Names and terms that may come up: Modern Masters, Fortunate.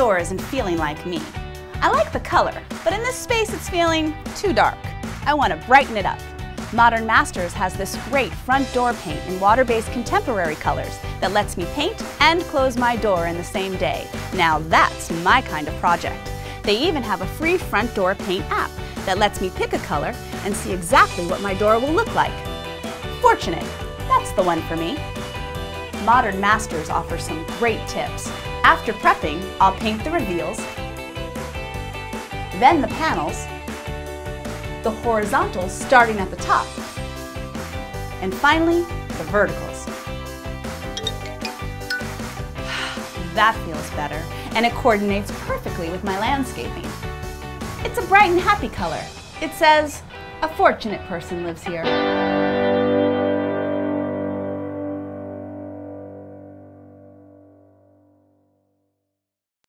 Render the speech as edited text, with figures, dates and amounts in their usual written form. outdoors and feeling like me. I like the color, but in this space it's feeling too dark. I want to brighten it up. Modern Masters has this great front door paint in water-based contemporary colors that lets me paint and close my door in the same day. Now that's my kind of project. They even have a free front door paint app that lets me pick a color and see exactly what my door will look like. Fortunate, that's the one for me. Modern Masters offers some great tips. After prepping, I'll paint the reveals, then the panels, the horizontals starting at the top, and finally, the verticals. That feels better, and it coordinates perfectly with my landscaping. It's a bright and happy color. It says, "A fortunate person lives here."